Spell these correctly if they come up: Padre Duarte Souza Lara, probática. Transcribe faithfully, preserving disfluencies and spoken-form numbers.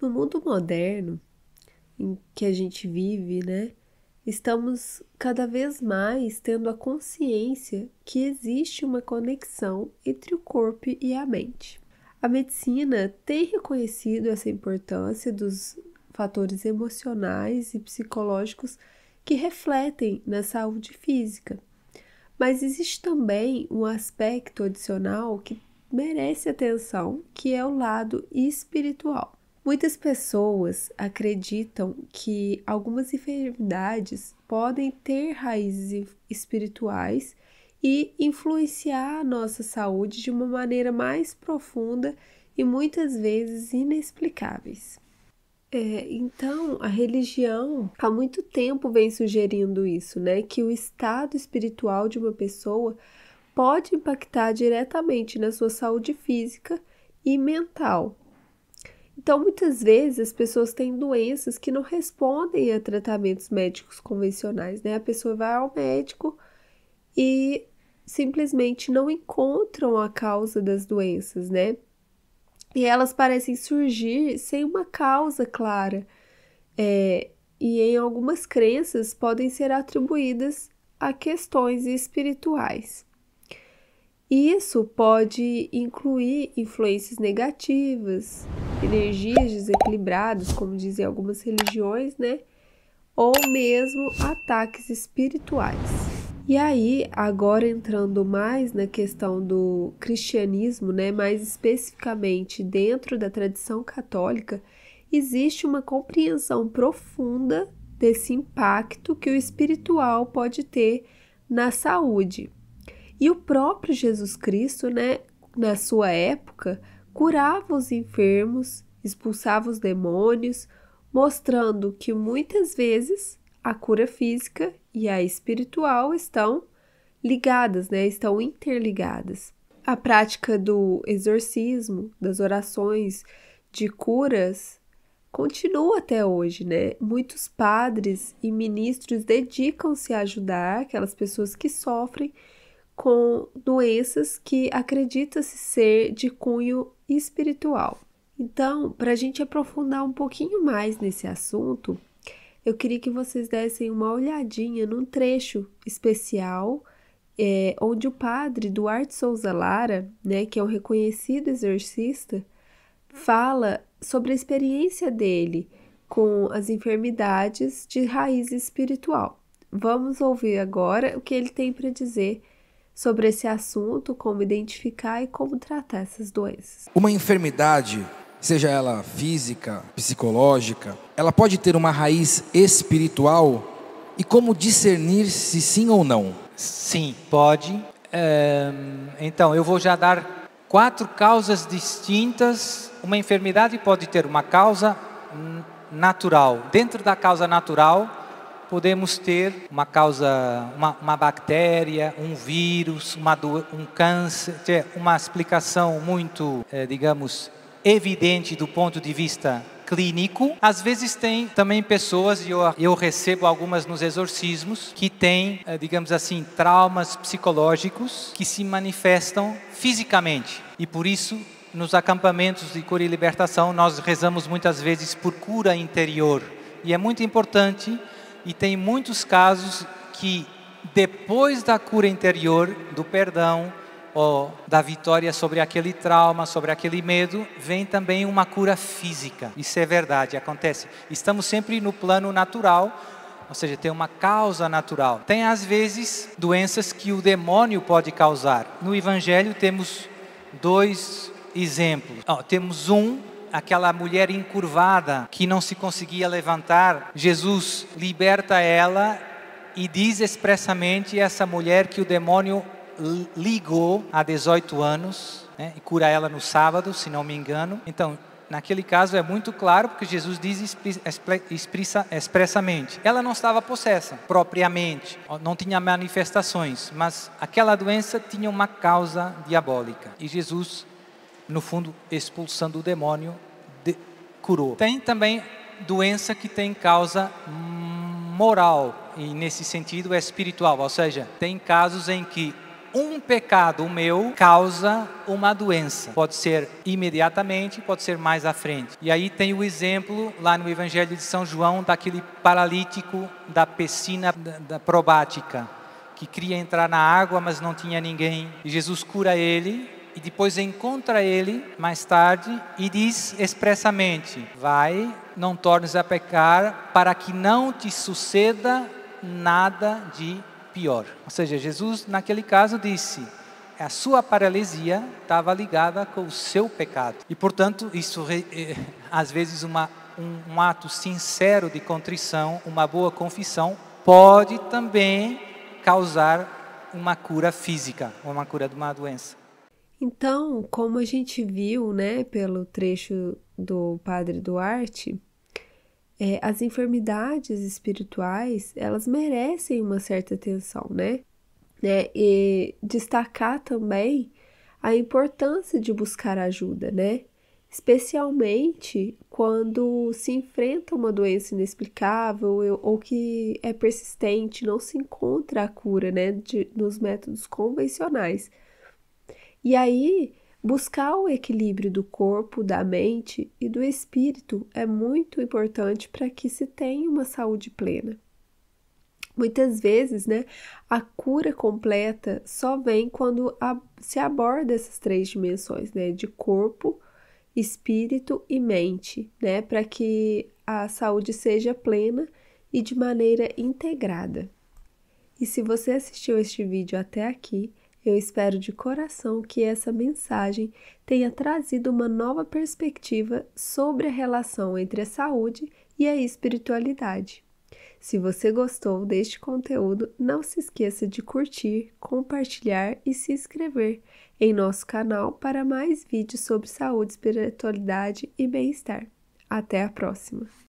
No mundo moderno em que a gente vive, né, estamos cada vez mais tendo a consciência que existe uma conexão entre o corpo e a mente. A medicina tem reconhecido essa importância dos fatores emocionais e psicológicos que refletem na saúde física. Mas existe também um aspecto adicional que merece atenção, que é o lado espiritual. Muitas pessoas acreditam que algumas enfermidades podem ter raízes espirituais e influenciar a nossa saúde de uma maneira mais profunda e muitas vezes inexplicáveis. É, então, a religião há muito tempo vem sugerindo isso, né? Que o estado espiritual de uma pessoa pode impactar diretamente na sua saúde física e mental. Então, muitas vezes, as pessoas têm doenças que não respondem a tratamentos médicos convencionais, né? A pessoa vai ao médico e simplesmente não encontram a causa das doenças, né? E elas parecem surgir sem uma causa clara. É, e em algumas crenças podem ser atribuídas a questões espirituais. Isso pode incluir influências negativas, energias desequilibradas, como dizem algumas religiões, né? Ou mesmo ataques espirituais. E aí, agora entrando mais na questão do cristianismo, né? Mais especificamente dentro da tradição católica, existe uma compreensão profunda desse impacto que o espiritual pode ter na saúde. E o próprio Jesus Cristo, né? Na sua época, curava os enfermos, expulsava os demônios, mostrando que muitas vezes a cura física e a espiritual estão ligadas, né? Estão interligadas. A prática do exorcismo, das orações de curas, continua até hoje, né? Muitos padres e ministros dedicam-se a ajudar aquelas pessoas que sofrem com doenças que acredita-se ser de cunho espiritual. Então, para a gente aprofundar um pouquinho mais nesse assunto, eu queria que vocês dessem uma olhadinha num trecho especial, é, onde o padre Duarte Souza Lara, né, que é um reconhecido exorcista, fala sobre a experiência dele com as enfermidades de raiz espiritual. Vamos ouvir agora o que ele tem para dizer sobre esse assunto, como identificar e como tratar essas doenças. Uma enfermidade, seja ela física, psicológica, ela pode ter uma raiz espiritual, e como discernir se sim ou não? Sim, pode. É, então, eu vou já dar quatro causas distintas. Uma enfermidade pode ter uma causa natural. Dentro da causa natural, podemos ter uma causa, uma, uma bactéria, um vírus, uma do, um câncer, uma explicação muito, é, digamos, evidente do ponto de vista clínico. Às vezes tem também pessoas, e eu, eu recebo algumas nos exorcismos, que têm, é, digamos assim, traumas psicológicos que se manifestam fisicamente. E por isso, nos acampamentos de cura e libertação, nós rezamos muitas vezes por cura interior. E é muito importante. E tem muitos casos que depois da cura interior, do perdão, ou da vitória sobre aquele trauma, sobre aquele medo, vem também uma cura física. Isso é verdade, acontece. Estamos sempre no plano natural, ou seja, tem uma causa natural. Tem às vezes doenças que o demônio pode causar. No Evangelho temos dois exemplos. Oh, temos um... aquela mulher encurvada que não se conseguia levantar, Jesus liberta ela e diz expressamente essa mulher que o demônio ligou há dezoito anos, né, e cura ela no sábado, se não me engano. Então, naquele caso é muito claro, porque Jesus diz expressamente. Ela não estava possessa propriamente, não tinha manifestações, mas aquela doença tinha uma causa diabólica. E Jesus, no fundo, expulsando o demônio, de, curou. Tem também doença que tem causa moral, e nesse sentido é espiritual, ou seja, tem casos em que um pecado meu causa uma doença. Pode ser imediatamente, pode ser mais à frente. E aí tem o exemplo lá no Evangelho de São João daquele paralítico da piscina da probática, que queria entrar na água, mas não tinha ninguém. E Jesus cura ele e depois encontra ele mais tarde e diz expressamente: vai, não tornes a pecar, para que não te suceda nada de pior. Ou seja, Jesus naquele caso disse: a sua paralisia estava ligada com o seu pecado. E portanto, isso é, às vezes uma, um, um ato sincero de contrição, uma boa confissão, pode também causar uma cura física, uma cura de uma doença. Então, como a gente viu, né, pelo trecho do Padre Duarte, é, as enfermidades espirituais, elas merecem uma certa atenção, né? né? E destacar também a importância de buscar ajuda, né? Especialmente quando se enfrenta uma doença inexplicável ou que é persistente, não se encontra a cura, né, de, nos métodos convencionais. E aí, buscar o equilíbrio do corpo, da mente e do espírito é muito importante para que se tenha uma saúde plena. Muitas vezes, né, a cura completa só vem quando a, se aborda essas três dimensões, né, de corpo, espírito e mente, né, para que a saúde seja plena e de maneira integrada. E se você assistiu este vídeo até aqui, eu espero de coração que essa mensagem tenha trazido uma nova perspectiva sobre a relação entre a saúde e a espiritualidade. Se você gostou deste conteúdo, não se esqueça de curtir, compartilhar e se inscrever em nosso canal para mais vídeos sobre saúde, espiritualidade e bem-estar. Até a próxima!